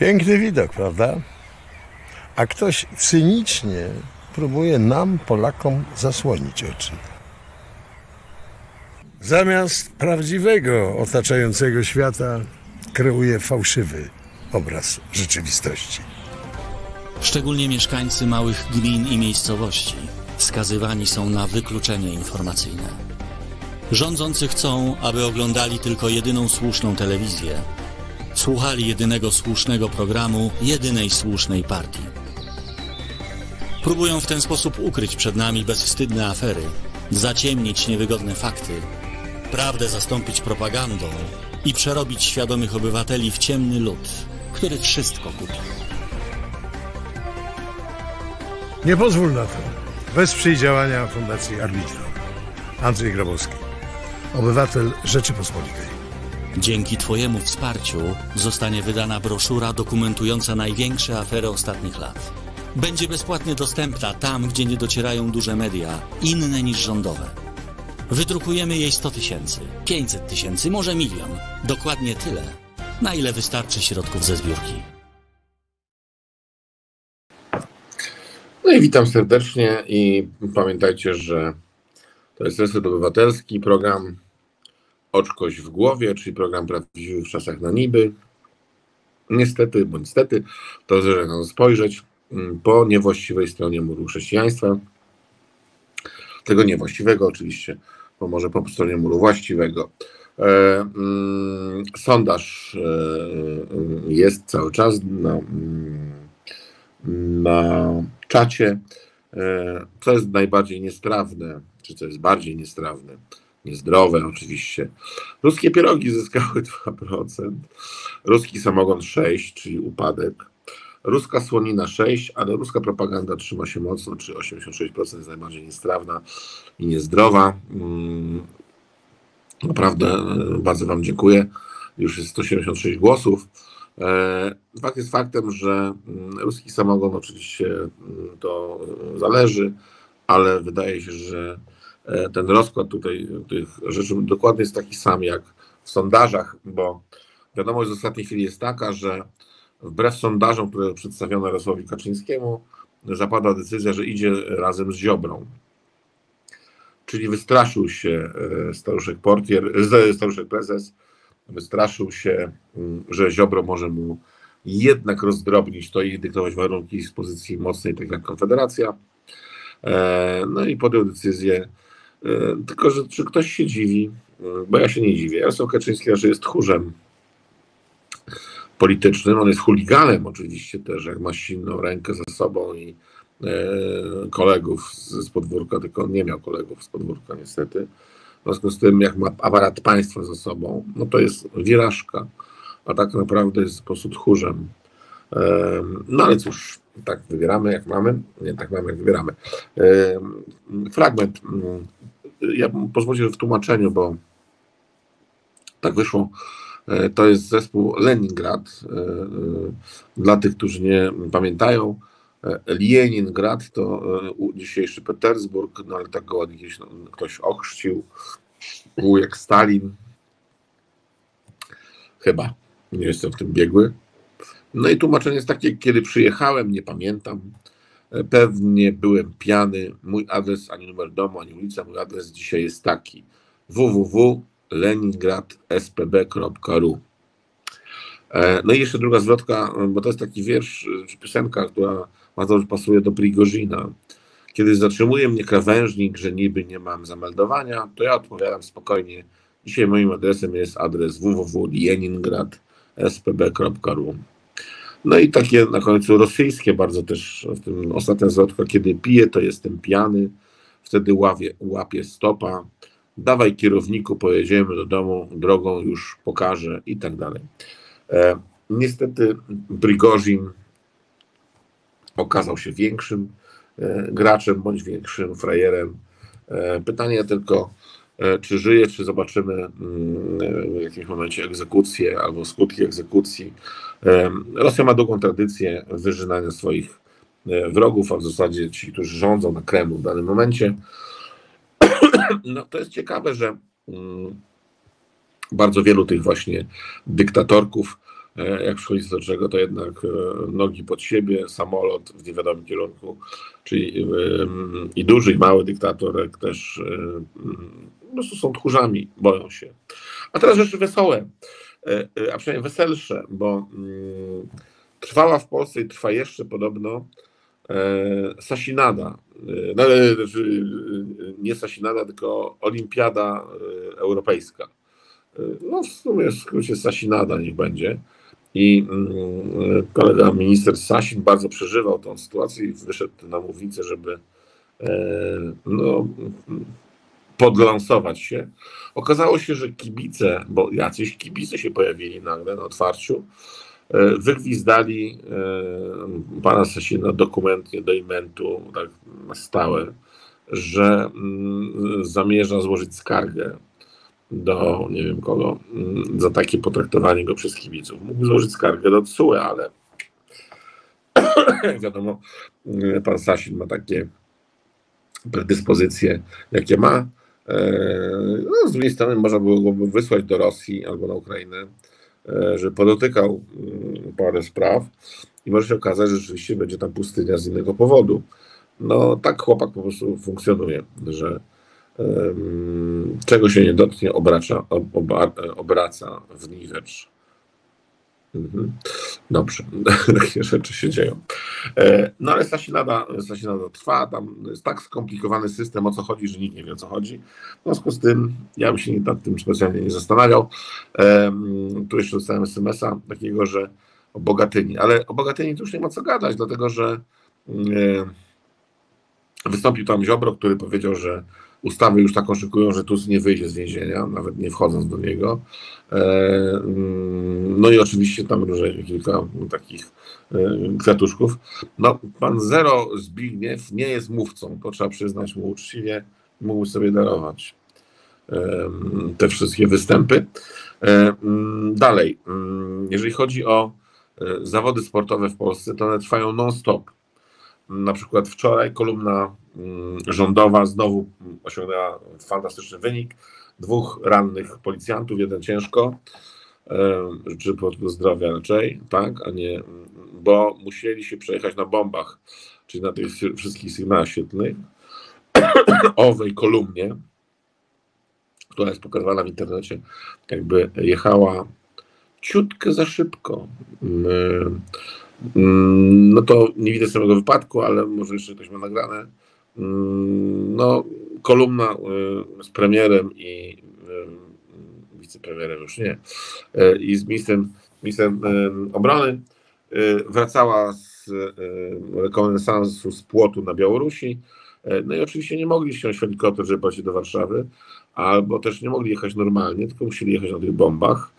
Piękny widok, prawda? A ktoś cynicznie próbuje nam, Polakom, zasłonić oczy. Zamiast prawdziwego otaczającego świata kreuje fałszywy obraz rzeczywistości. Szczególnie mieszkańcy małych gmin i miejscowości skazywani są na wykluczenie informacyjne. Rządzący chcą, aby oglądali tylko jedyną słuszną telewizję, słuchali jedynego słusznego programu, jedynej słusznej partii. Próbują w ten sposób ukryć przed nami bezwstydne afery, zaciemnić niewygodne fakty, prawdę zastąpić propagandą i przerobić świadomych obywateli w ciemny lud, który wszystko kupi. Nie pozwól na to. Wesprzyj działania Fundacji Arbitra. Andrzej Grabowski, obywatel Rzeczypospolitej. Dzięki Twojemu wsparciu zostanie wydana broszura dokumentująca największe afery ostatnich lat. Będzie bezpłatnie dostępna tam, gdzie nie docierają duże media, inne niż rządowe. Wydrukujemy jej 100 000, 500 000, może 1 000 000. Dokładnie tyle, na ile wystarczy środków ze zbiórki. No i witam serdecznie i pamiętajcie, że to jest Reset Obywatelski, program Oczkoś w głowie, czyli program prawdziwy w czasach na niby. Niestety, bądź stety, to zależy jak na to spojrzeć. po niewłaściwej stronie muru chrześcijaństwa, tego niewłaściwego oczywiście, bo może po stronie muru właściwego. Sondaż jest cały czas na czacie. Co jest najbardziej niestrawne, czy co jest bardziej niestrawne, niezdrowe oczywiście. Ruskie pierogi zyskały 2%, ruski samogon 6%, czyli upadek, ruska słonina 6%, ale ruska propaganda trzyma się mocno, czyli 86% jest najbardziej niestrawna i niezdrowa. Naprawdę bardzo Wam dziękuję. Już jest 176 głosów. Fakt jest faktem, że ruski samogon oczywiście to zależy, ale wydaje się, że ten rozkład tutaj tych rzeczy dokładnie jest taki sam jak w sondażach, bo wiadomość z ostatniej chwili jest taka, że wbrew sondażom, które przedstawiono Jarosławowi Kaczyńskiemu, zapadła decyzja, że idzie razem z Ziobrą. Czyli wystraszył się staruszek portier, staruszek prezes, wystraszył się, że Ziobro może mu jednak rozdrobnić to i dyktować warunki z pozycji mocnej, tak jak Konfederacja. No i podjął decyzję. Tylko, że czy ktoś się dziwi? Bo ja się nie dziwię. Jarosław Kaczyński raczej jest tchórzem politycznym. On jest chuliganem oczywiście też, jak ma silną rękę ze sobą i kolegów z podwórka, tylko on nie miał kolegów z podwórka niestety. W związku z tym, jak ma aparat państwa za sobą, no to jest wirażka, a tak naprawdę jest po prostu tchórzem. No ale cóż, tak wybieramy jak mamy, nie tak mamy jak wybieramy. Fragment, ja pozwolę, że w tłumaczeniu, bo tak wyszło, to jest zespół Leningrad, dla tych, którzy nie pamiętają. Leningrad to dzisiejszy Petersburg, no ale tak go ładnie gdzieś ktoś ochrzcił, był jak Stalin, chyba, nie jestem w tym biegły. No i tłumaczenie jest takie: kiedy przyjechałem, nie pamiętam, pewnie byłem pijany, mój adres, ani numer domu, ani ulica, mój adres dzisiaj jest taki: www.leningrad.spb.ru. No i jeszcze druga zwrotka, bo to jest taki wiersz czy piosenka, która bardzo pasuje do Prigożyna. Kiedy zatrzymuje mnie krawężnik, że niby nie mam zameldowania, to ja odpowiadam spokojnie: dzisiaj moim adresem jest adres www.leningrad.spb.ru. No i takie na końcu rosyjskie bardzo też w tym ostatnim zwrotku: kiedy piję, to jestem pijany, wtedy łapie stopa, dawaj kierowniku, pojedziemy do domu, drogą już pokażę i tak dalej. Niestety Prigożyn okazał się większym graczem bądź większym frajerem. Pytanie tylko, czy żyje, czy zobaczymy w jakimś momencie egzekucję albo skutki egzekucji. Rosja ma długą tradycję wyrzynania swoich wrogów, a w zasadzie ci, którzy rządzą na Kremlu w danym momencie. No, to jest ciekawe, że bardzo wielu tych właśnie dyktatorków, jak przychodzi do czego, to jednak nogi pod siebie, samolot w niewiadomym kierunku, czyli i duży, i mały dyktatorek też po prostu są tchórzami, boją się. A teraz rzeczy wesołe, a przynajmniej weselsze, bo trwała w Polsce i trwa jeszcze podobno Sasinada, nie Sasinada, tylko Olimpiada Europejska. No w sumie w skrócie Sasinada niech będzie. I kolega minister Sasin bardzo przeżywał tą sytuację i wyszedł na mównicę, żeby no, podlansować się. Okazało się, że kibice, bo jacyś kibice się pojawili nagle na otwarciu, wygwizdali pana Sasina dokumentnie do imentu, tak na stałe, że zamierza złożyć skargę do nie wiem kogo, za takie potraktowanie go przez kibiców. Mógł złożyć skargę do TSUE, ale wiadomo, pan Sasin ma takie predyspozycje, jakie ma. No, z drugiej strony można było go wysłać do Rosji albo na Ukrainę, że podotykał parę spraw i może się okazać, że rzeczywiście będzie tam pustynia z innego powodu. No tak chłopak po prostu funkcjonuje, że czego się nie dotknie, obraca w niwecz. Dobrze, takie rzeczy się dzieją. No ale Sasinada trwa, tam jest tak skomplikowany system, o co chodzi, że nikt nie wie, o co chodzi. W związku z tym ja bym się nad tym specjalnie nie zastanawiał. Tu jeszcze dostałem SMS-a takiego, że o Bogatyni, ale o Bogatyni to już nie ma co gadać, dlatego że wystąpił tam Ziobro, który powiedział, że ustawy już taką szykują, że Tusk nie wyjdzie z więzienia, nawet nie wchodząc do niego. No i oczywiście tam różne kilka takich kwiatuszków. No, pan Zero Zbigniew nie jest mówcą, to trzeba przyznać mu uczciwie, mógł sobie darować te wszystkie występy. Dalej, jeżeli chodzi o zawody sportowe w Polsce, to one trwają non-stop. Na przykład wczoraj kolumna rządowa znowu osiągnęła fantastyczny wynik. 2 rannych policjantów, 1 ciężko. Życzę zdrowia raczej, tak, a nie, bo musieli się przejechać na bombach, czyli na tych wszystkich sygnałach świetlnych, owej kolumnie, która jest pokazywana w internecie, jakby jechała ciutkę za szybko. No to nie widzę samego wypadku, ale może jeszcze ktoś ma nagrane. No, kolumna z premierem i wicepremierem już nie, i z ministrem obrony wracała z rekonesansu z płotu na Białorusi. No i oczywiście nie mogli ściąć helikopter, żeby pojechać do Warszawy, albo też nie mogli jechać normalnie, tylko musieli jechać na tych bombach.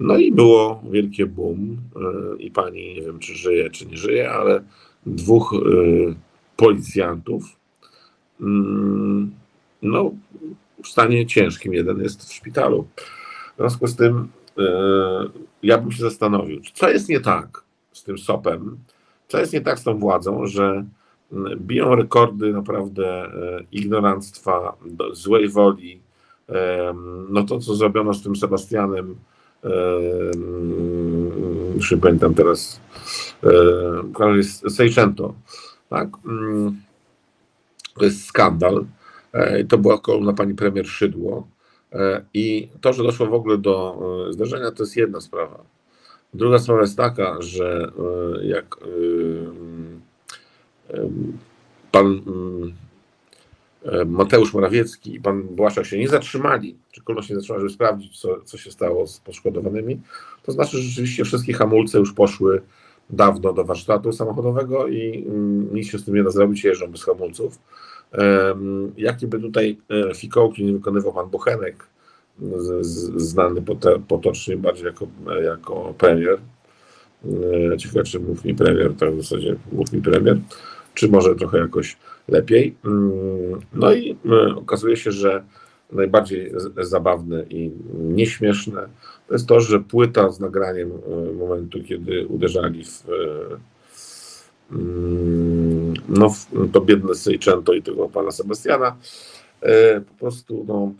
No i było wielkie boom i pani, nie wiem, czy żyje, czy nie żyje, ale 2 policjantów, no w stanie ciężkim, jeden jest w szpitalu. W związku z tym ja bym się zastanowił, co jest nie tak z tym SOP-em, co jest nie tak z tą władzą, że biją rekordy naprawdę ignoranctwa, złej woli. No to, co zrobiono z tym Sebastianem, już nie pamiętam teraz, Seicento, tak? To jest skandal. To była kolumna pani premier Szydło. I to, że doszło w ogóle do zdarzenia, to jest jedna sprawa. Druga sprawa jest taka, że jak pan Mateusz Morawiecki i pan Błaszczak się nie zatrzymali, czy kolumna się nie zatrzymała, żeby sprawdzić, co się stało z poszkodowanymi, to znaczy, że rzeczywiście wszystkie hamulce już poszły dawno do warsztatu samochodowego i nic się z tym nie da zrobić, jeżdżą bez hamulców. Jakie by tutaj fikołki nie wykonywał pan Buchanek, znany potocznie bardziej jako premier. Ciekawe, czy mów mi premier, tak w zasadzie mów mi premier, czy może trochę jakoś lepiej. No i okazuje się, że najbardziej zabawne i nieśmieszne to jest to, że płyta z nagraniem momentu, kiedy uderzali w to biedne Seicento i tego pana Sebastiana, po prostu no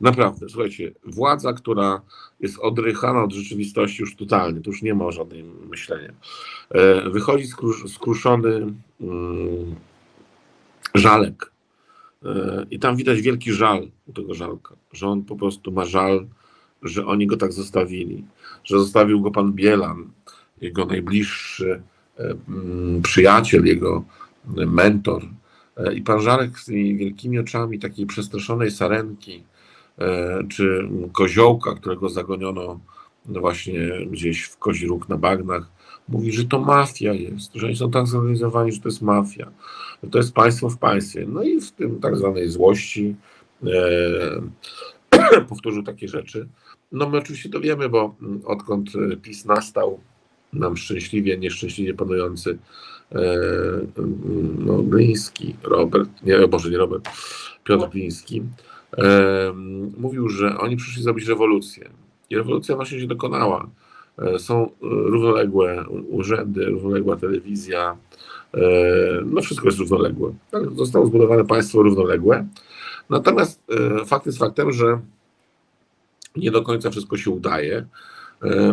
naprawdę, słuchajcie, władza, która jest odrychana od rzeczywistości już totalnie, to już nie ma o żadnym myśleniu. Wychodzi skruszony Żalek i tam widać wielki żal u tego Żalka, że on po prostu ma żal, że oni go tak zostawili, że zostawił go pan Bielan, jego najbliższy przyjaciel, jego mentor. I pan Żalek z tymi wielkimi oczami takiej przestraszonej sarenki czy koziołka, którego zagoniono właśnie gdzieś w kozi róg na bagnach, mówi, że to mafia jest, że oni są tak zorganizowani, że to jest mafia, że to jest państwo w państwie. No i w tym tak zwanej złości powtórzył takie rzeczy. No my oczywiście to wiemy, bo odkąd PiS nastał, nam szczęśliwie, nieszczęśliwie panujący no, Gliński, Piotr Gliński, mówił, że oni przyszli zrobić rewolucję. I rewolucja właśnie się dokonała. Są równoległe urzędy, równoległa telewizja, no wszystko jest równoległe. Tak, zostało zbudowane państwo równoległe. Natomiast fakt jest faktem, że nie do końca wszystko się udaje,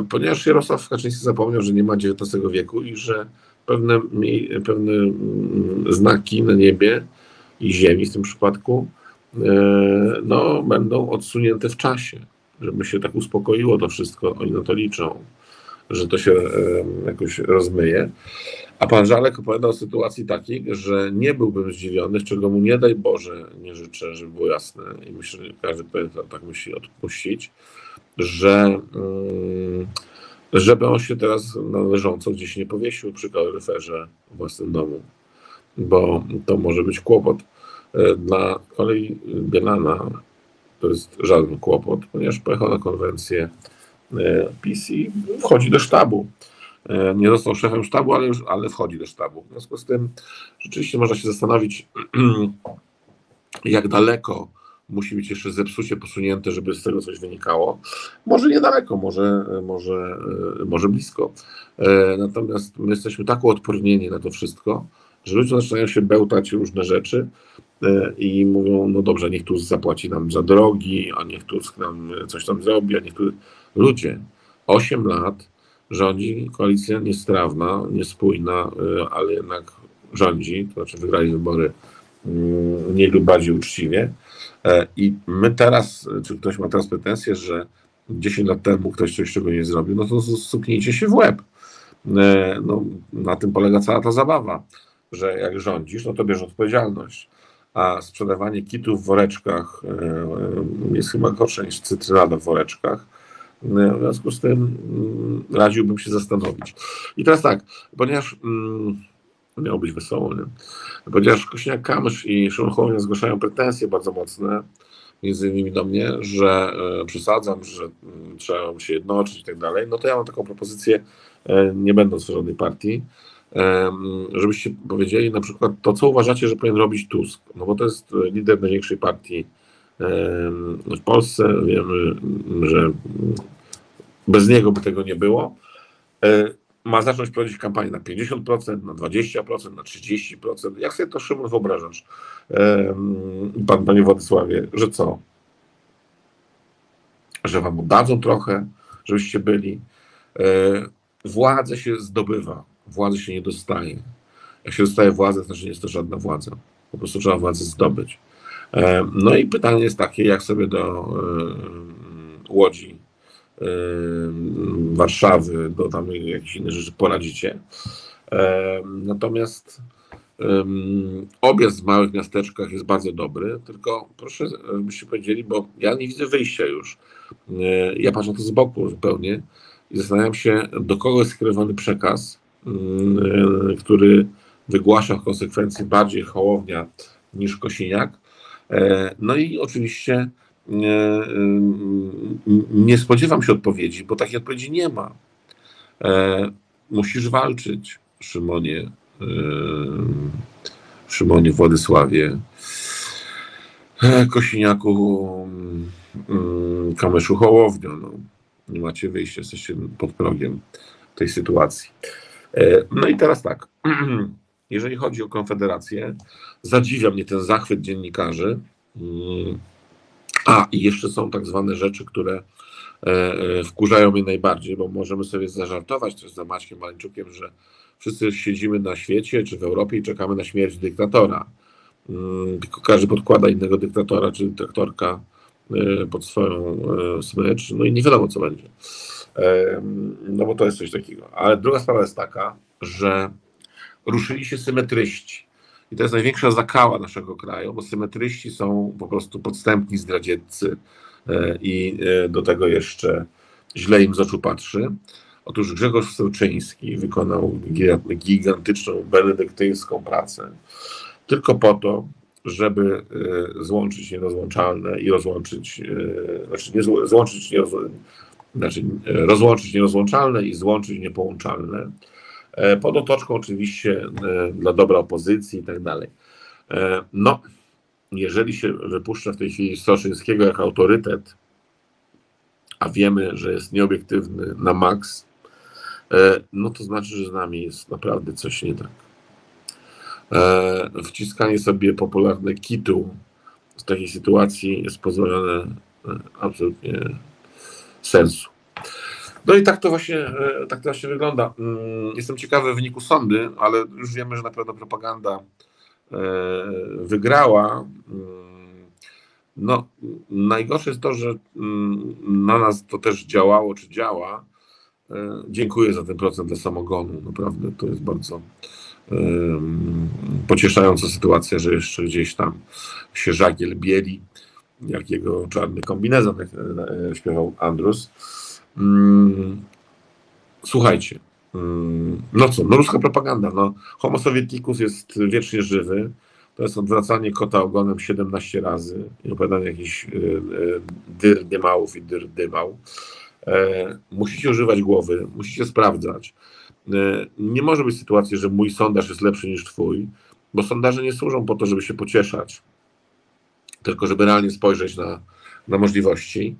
ponieważ Jarosław Kaczyński zapomniał, że nie ma XIX wieku i że pewne znaki na niebie i ziemi w tym przypadku no, będą odsunięte w czasie. żeby się tak uspokoiło to wszystko, oni na to liczą, że to się jakoś rozmyje. A pan Żalek opowiada o sytuacji takiej, że nie byłbym zdziwiony, czego mu nie daj Boże nie życzę, żeby było jasne, i myślę, że każdy tak musi odpuścić, żeby on się teraz należąco gdzieś nie powiesił przy kaloryferze w własnym domu, bo to może być kłopot. Dla kolei Bielana to jest żaden kłopot, ponieważ pojechał na konwencję PiS i wchodzi do sztabu. Nie został szefem sztabu, ale wchodzi do sztabu. W związku z tym rzeczywiście można się zastanowić, jak daleko musi być jeszcze zepsucie posunięte, żeby z tego coś wynikało. Może niedaleko, może blisko. Natomiast my jesteśmy tak uodpornieni na to wszystko, że ludzie zaczynają się bełtać różne rzeczy i mówią, no dobrze, niech Tusk zapłaci nam za drogi, a niech Tusk nam coś tam zrobi, a niech Tusk... Ludzie, 8 lat rządzi koalicja niestrawna, niespójna, ale jednak rządzi, to znaczy wygrali wybory mniej lub bardziej uczciwie. I my teraz, czy ktoś ma teraz pretensję, że 10 lat temu ktoś coś, czego nie zrobił, no to stuknijcie się w łeb. No, na tym polega cała ta zabawa, że jak rządzisz, no to bierz odpowiedzialność. A sprzedawanie kitów w woreczkach jest chyba gorsze niż cytrynada w woreczkach. W związku z tym radziłbym się zastanowić. I teraz tak, ponieważ... miało być wesoło, nie? Ponieważ Kośniak-Kamysz i Szymon Hołownia zgłaszają pretensje bardzo mocne, między innymi do mnie, że przesadzam, że trzeba się jednoczyć i tak dalej, no to ja mam taką propozycję, nie będąc w żadnej partii, żebyście powiedzieli na przykład to, co uważacie, że powinien robić Tusk, no bo to jest lider największej partii w Polsce, wiemy, że bez niego by tego nie było. Ma zacząć prowadzić kampanię na 50%, na 20%, na 30%. Jak sobie to, Szymon, wyobrażasz, panie Władysławie, że co? Że wam oddadzą trochę, żebyście byli. Władzę się zdobywa, władzy się nie dostaje. Jak się dostaje władzę, to znaczy nie jest to żadna władza. Po prostu trzeba władzę zdobyć. No i pytanie jest takie, jak sobie do Łodzi, Warszawy, do tam jakichś innych rzeczy poradzicie. Natomiast objazd w małych miasteczkach jest bardzo dobry, tylko proszę, byście powiedzieli, bo ja nie widzę wyjścia już. Ja patrzę na to z boku zupełnie i zastanawiam się, do kogo jest skierowany przekaz, który wygłasza w konsekwencji bardziej Hołownia niż Kosiniak. No i oczywiście nie spodziewam się odpowiedzi, bo takiej odpowiedzi nie ma. Musisz walczyć, Szymonie Władysławie, Kosiniaku, Kamyszu, Hołowniu. No, nie macie wyjścia, jesteście pod progiem tej sytuacji. No i teraz tak, jeżeli chodzi o Konfederację, zadziwia mnie ten zachwyt dziennikarzy. I jeszcze są tak zwane rzeczy, które wkurzają mnie najbardziej, bo możemy sobie zażartować też za Maćkiem Maleńczukiem, że wszyscy siedzimy na świecie czy w Europie i czekamy na śmierć dyktatora. Tylko każdy podkłada innego dyktatora czy dyktatorka pod swoją smycz, no i nie wiadomo, co będzie. No bo to jest coś takiego. Ale druga sprawa jest taka, że ruszyli się symetryści. I to jest największa zakała naszego kraju, bo symetryści są po prostu podstępni zdradzieccy i do tego jeszcze źle im z oczu patrzy. Otóż Grzegorz Stroczyński wykonał gigantyczną benedyktyńską pracę tylko po to, żeby złączyć nierozłączalne i rozłączyć, rozłączyć nierozłączalne i złączyć niepołączalne. Pod otoczką oczywiście dla dobra opozycji i tak dalej. No, jeżeli się wypuszcza w tej chwili Stroczyńskiego jak autorytet, a wiemy, że jest nieobiektywny na maks, no to znaczy, że z nami jest naprawdę coś nie tak. Wciskanie sobie popularne kitu w takiej sytuacji jest pozbawione absolutnie sensu. No i tak to właśnie wygląda. Jestem ciekawy wyniku sądy, ale już wiemy, że na pewno propaganda wygrała. No, najgorsze jest to, że na nas to też działało, czy działa. Dziękuję za ten procent dla samogonu. Naprawdę to jest bardzo pocieszająca sytuacja, że jeszcze gdzieś tam się żagiel bieli, jak jego czarny kombinezon, jak śpiewał Andrus. Słuchajcie, no co, no ruska propaganda, no homo sovietikus jest wiecznie żywy, to jest odwracanie kota ogonem 17 razy i opowiadanie jakichś dyrdymałów i dyrdymał. Musicie używać głowy, musicie sprawdzać. Nie może być sytuacji, że mój sondaż jest lepszy niż twój, bo sondaże nie służą po to, żeby się pocieszać, tylko żeby realnie spojrzeć na możliwości.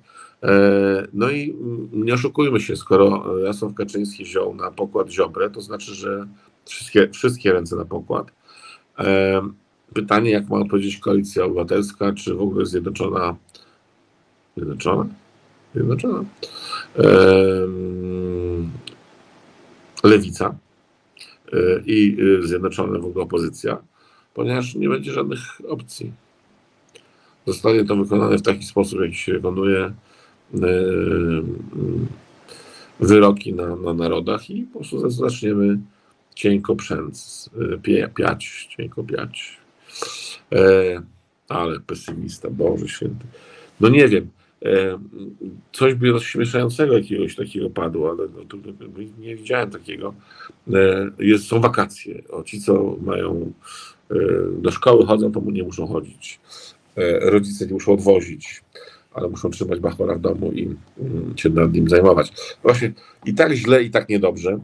No i nie oszukujmy się, skoro Jarosław Kaczyński wziął na pokład Ziobrę, to znaczy, że wszystkie ręce na pokład. Pytanie, jak ma odpowiedzieć Koalicja Obywatelska, czy w ogóle Zjednoczona? Zjednoczona? Lewica i zjednoczona w ogóle opozycja, ponieważ nie będzie żadnych opcji. Zostanie to wykonane w taki sposób, jak się wykonuje wyroki na narodach i po prostu zaczniemy cienko przęc, piać, cienko piać. Ale pesymista, Boże Święty. No nie wiem, coś by rozśmieszającego jakiegoś takiego padło, ale no, trudno, nie widziałem takiego. Są wakacje. O, ci, co mają do szkoły chodzą, to nie muszą chodzić. Rodzice nie muszą odwozić, ale muszą trzymać Bachora w domu i się nad nim zajmować. Właśnie i tak źle, i tak niedobrze.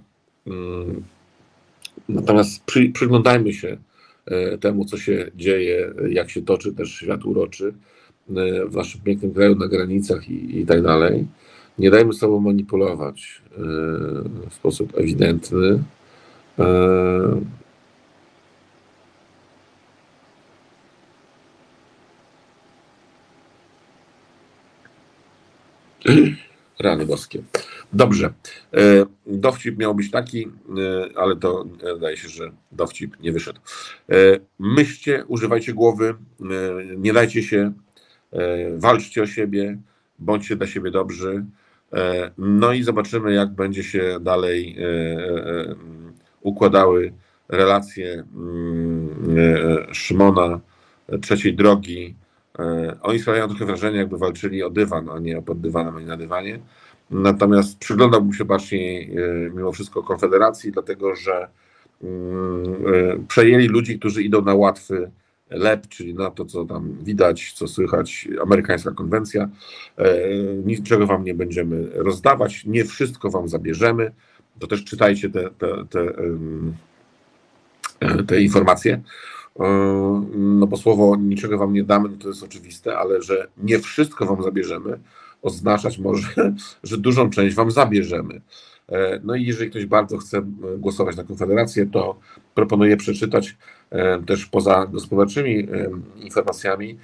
Natomiast przyglądajmy się temu, co się dzieje, jak się toczy też świat uroczy w naszym pięknym kraju, na granicach i tak dalej. Nie dajmy sobą manipulować w sposób ewidentny. Rany boskie. Dobrze. Dowcip miał być taki, ale to wydaje się, że dowcip nie wyszedł. Myślcie, używajcie głowy, nie dajcie się, walczcie o siebie, bądźcie dla siebie dobrzy. No i zobaczymy, jak będzie się dalej układały relacje Szymona trzeciej drogi. Oni sprawiają trochę wrażenie, jakby walczyli o dywan, a nie pod dywanem, ani na dywanie. Natomiast przyglądałbym się bacznie mimo wszystko Konfederacji, dlatego że przejęli ludzi, którzy idą na łatwy lep, czyli na to, co tam widać, co słychać, amerykańska konwencja. Niczego wam nie będziemy rozdawać, nie wszystko wam zabierzemy. To też czytajcie te informacje. No bo słowo niczego wam nie damy, no to jest oczywiste, ale że nie wszystko wam zabierzemy, oznaczać może, że dużą część wam zabierzemy. No i jeżeli ktoś bardzo chce głosować na Konfederację, to proponuję przeczytać też poza gospodarczymi informacjami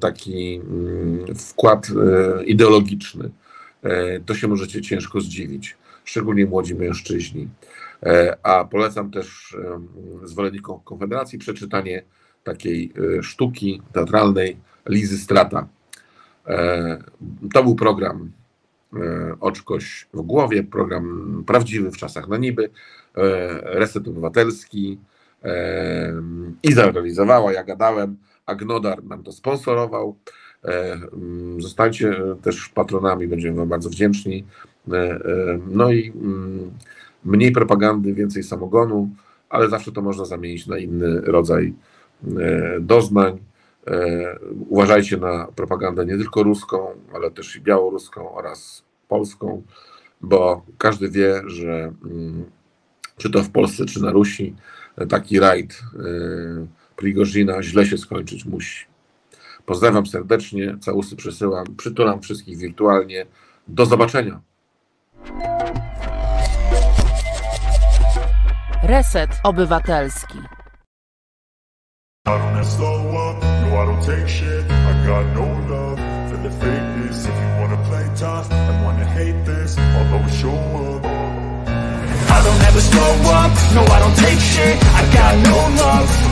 taki wkład ideologiczny. To się możecie ciężko zdziwić, szczególnie młodzi mężczyźni. A polecam też zwolennikom Konfederacji przeczytanie takiej sztuki teatralnej Elizy Strata. To był program Oczkoś w głowie, program prawdziwy w czasach na niby, Reset Obywatelski i zrealizowała, ja gadałem, Gnodar nam to sponsorował. Zostańcie też patronami, będziemy wam bardzo wdzięczni. No i mniej propagandy, więcej samogonu, ale zawsze to można zamienić na inny rodzaj doznań. Uważajcie na propagandę nie tylko ruską, ale też i białoruską oraz polską, bo każdy wie, że czy to w Polsce, czy na Rusi, taki rajd Prigożina źle się skończyć musi. Pozdrawiam serdecznie, całusy przesyłam, przytulam wszystkich wirtualnie. Do zobaczenia. Reset Obywatelski. I don't take shit, I got no love for the fakeness. If you wanna play tough and wanna hate this, I'll always show up. I don't ever slow up, no I don't take shit. I got no love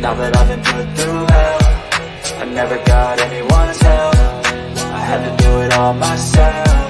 Now that I've been put through hell, I never got anyone's help. I had to do it all myself.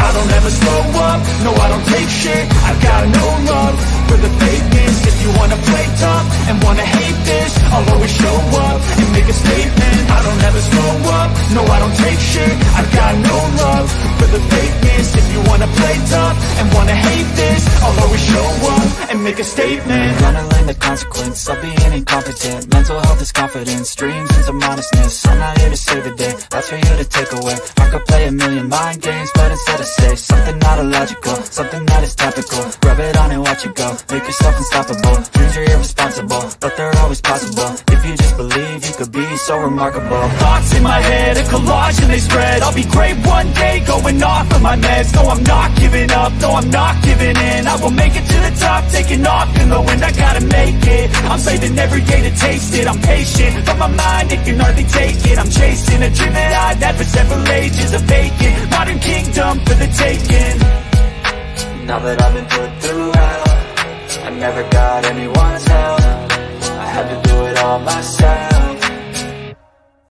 I don't ever slow up, no I don't take shit. I've got no love for the fakeness. If you wanna play tough and wanna hate this, I'll always show up and make a statement. I don't ever slow up, no I don't take shit. I've got no love for the fakeness. If you wanna play tough and wanna hate this, I'll always show up and make a statement. I'm gonna learn the consequence of being incompetent. Mental health is confidence, dreams into modestness. I'm not here to save the day, that's for you to take away. I could play a million mind games, but instead I say something not illogical, something that is topical. Rub it on and watch it go, make yourself unstoppable. Dreams are irresponsible, but they're always possible. If you just believe, you could be so remarkable. Thoughts in my head, a collage and they spread. I'll be great one day, going off of my meds. No, I'm not giving up, no, I'm not giving in. I will make it to the top, taking off in the wind. I gotta make it, I'm saving every day to taste it. I'm patient, but my mind, it can hardly take it. I'm chasing a dream that I've had for several ages. A vacant modern kingdom for the taking. Now that I've been put through hell, I never got anyone's help. I had to do it all myself.